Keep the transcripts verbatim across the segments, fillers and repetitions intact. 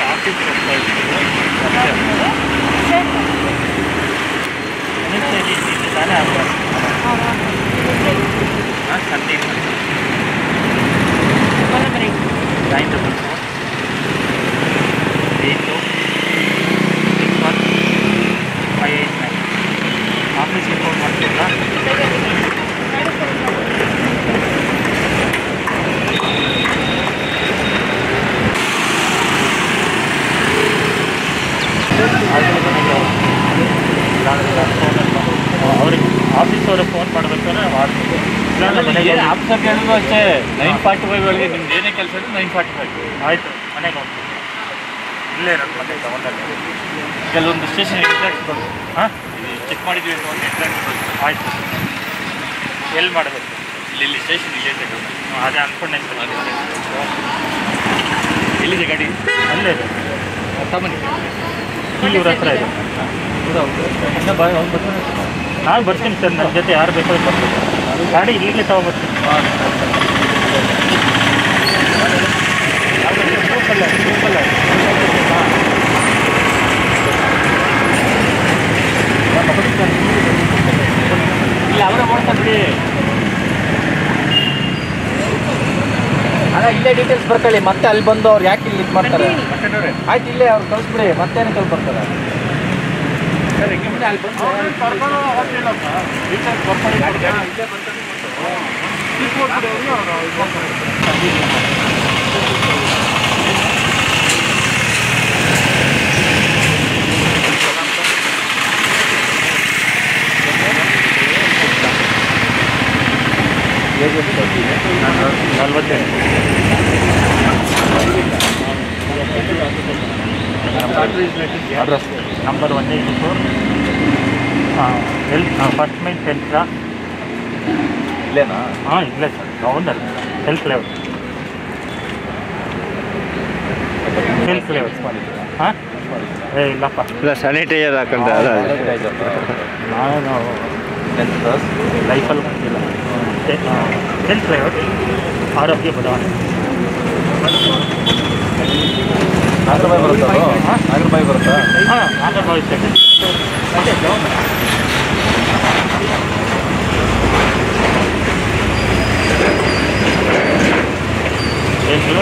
ನಾನು ಬರ್ತೀನಿ ಸರ್, ನನ್ನ ಜೊತೆ ಯಾರು ಬೇಕಾದ್ರೂ ಬರ್ತೀನಿ. ಗಾಡಿ ಇಲ್ಲಿಗೆ ತಗೊಂಡ್ಬರ್ತೀನಿ. ಸೂಪಲ್ಲ ಸೂಪಲ್ಲ ಇಲ್ಲ ಅವರೇ ಮಾಡ್ತಾರೆ ಬಿಡಿ. ಅಲ್ಲ ಇಲ್ಲೇ ಡೀಟೇಲ್ಸ್ ಬರ್ಕೊಳ್ಳಿ, ಮತ್ತೆ ಅಲ್ಲಿ ಬಂದು ಅವ್ರು ಯಾಕೆ ಇಲ್ಲಿ ಇದು ಮಾಡ್ತಾರೆ. ಆಯ್ತು ಇಲ್ಲೇ ಅವ್ರು ಕಳಿಸ್ಬಿಡಿ, ಮತ್ತೇನು ಕಲ್ ಬರ್ತಾರೆ. ಸರ್ ಹೆಂಗೆ ಮತ್ತೆ ಅಲ್ಲಿ ಬಂದು ನಲ್ವತ್ತೈದು number one eighty four L first main ಸೆಂಟ್ರಾ ಇಲ್ಲೇನಾ? ಹಾಂ ಇಲ್ಲೇ ಸರ್, ಹೌದಲ್ಲ ಹೆಲ್ತ್ ಲೇಔಟ್ ಹೆಲ್ತ್ ಲೇಔಟ್ ಹಾಂ ಏ ಇಲ್ಲಪ್ಪ ಇಲ್ಲ ಸ್ಯಾನಿಟೈಸರ್ ಹಾಕೊಂಡೆ ನಾನು ಲೈಫಲ್ಲಿ ಬಂದಿಲ್ಲ. ಹೆಲ್ತ್ ಲೇಔಟ್ ಆರೋಗ್ಯ ಬದಲಾವಣೆ ನಾಗರಬಾಯಿ ಬರುತ್ತಾ? ಹಾಂ ನಾಗರಬಾಯಿ ಬರುತ್ತಾ? ಹಾಂ ನಾಗರಬಾಯಿ ಸೆಕೆಂಡ್ ಎಷ್ಟು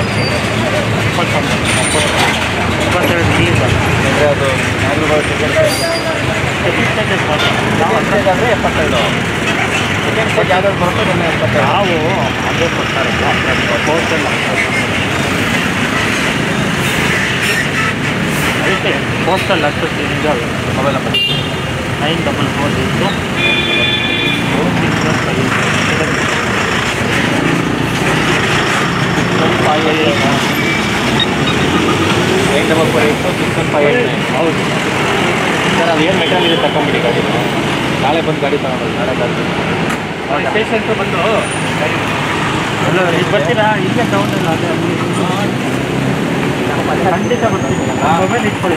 ಇಪ್ಪತ್ತೊಂದು ಇಪ್ಪತ್ತೆರಡು ಇಲ್ಲಿಂದ ಅಂದರೆ ಅದು ನಾಗರಬಾಯಿ ಸೆಕೆಂಡ್ ಅಂದರೆ ಎಪ್ಪತ್ತೆರಡು ಸೆಕೆಂಡ್ ಸೆಟ್ ಯಾವ್ದಾದ್ರು ಬರುತ್ತೆ ನನ್ನ ಎಪ್ಪತ್ತೆರಡು ನಾವು ಅದೇ ಕೊಡ್ತಾರೆ. ಪೋಸ್ಟಲ್ ಅಡ್ರೆಸ್ ನಿಮಗೆ mobile number nine double four into four six one five six five eight nine double four into six one five eight nine. ಹೌದು ಸರ್, ಅದು ಏನು ಮೆಟಲ್ ಇದೆ ತಗೊಂಬಿಡಿ ಗಾಡಿ. ನಾಳೆ ಬಂದು ಗಾಡಿ ತಗೊಂಡು ನಾಳೆ ಗಾಡಿ ಪೇಷೆಂಟು ಬಂದು ಎಲ್ಲ ಇದು ಬರ್ತೀರಾ? ಇಲ್ಲೇ ತಗೊಂಡಿಲ್ಲ ಅದೇ ಖಂಡಿತ ಬರ್ತೀನಿ. ಮೊಬೈಲ್ ಇಟ್ಕೊಳ್ಳಿ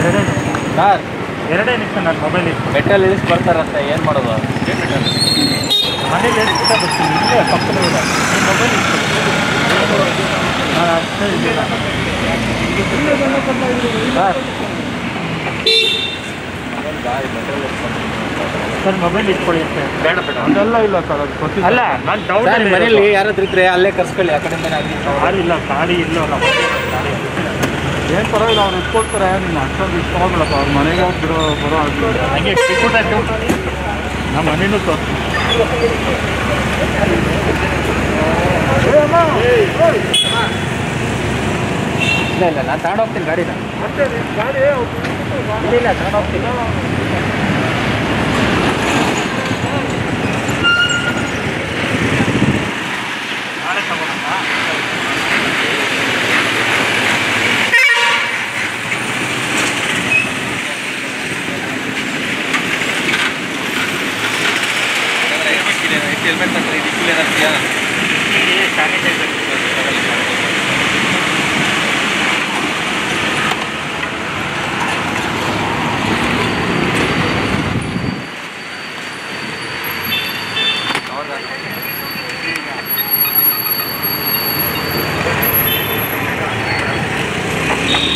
ಎರಡೇ ಸರ್, ಎರಡೇ ನಿಮಿಷ ನಾನು ಮೊಬೈಲ್ ಇಟ್ಕೊಂಡು ಮೆಟಲ್ ಇಳಿಸಿ ಬರ್ತಾರಂತೆ. ಏನು ಮಾಡೋದು? ಮನೇಲಿ ಎಷ್ಟು ಬರ್ತೀನಿ ಇಲ್ಲೇ ಪಕ್ಕದ ಮೊಬೈಲ್ ಇಟ್ಕೊಳ್ಳಿ ಸರ್. ಸರ್ ಮೊಬೈಲ್ ಇಟ್ಕೊಳ್ಳಿ ಸರ್. ಬೇಡ ಬೇಡ ಅದೆಲ್ಲ ಇಲ್ಲ ಸರ್, ಅದು ಗೊತ್ತಿಲ್ಲ. ಅಲ್ಲ ನಾನು ಡೌಟ್ ಅಲ್ಲಿ ಮನೇಲಿ ಯಾರಾದ್ರೂ ಇದ್ರೆ ಅಲ್ಲೇ ಕರ್ಸ್ಕೊಳ್ಳಿ, ಆ ಕಡೆಯಿಂದನೇ ಆಗಲಿ. ಯಾರು ಇಲ್ಲ ಗಾಡಿ ಇಲ್ಲ ಅಲ್ಲ ಗಾಡಿ ಏನು ಪರವಾಗಿಲ್ಲ, ಅವ್ರು ಇಟ್ಕೊಳ್ತಾರೆ. ನೀನು ಅಷ್ಟೊಂದು ಇಷ್ಟ ಹೋಗ್ಬಿಡಪ್ಪ, ಅವ್ರ ಮನೆಗೆ ಹೋಗಿ ಬಿಡೋ ಬರೋ ಆಗ್ತದೆ. ಹಂಗೆ ಟಿಕ್ಕಿಟ್ ಆಯ್ತು ನಮ್ಮ ಮನೇನೂ ತೋರಿಸ್ತೀನಿ. ಇಲ್ಲ ಇಲ್ಲ ನಾನು ತಗೊಂಡೋಗ್ತೀನಿ ಗಾಡಿನ. ಇಲ್ಲ ತಗೊಂಡೋಗ್ತೀನಿ you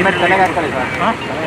Huh?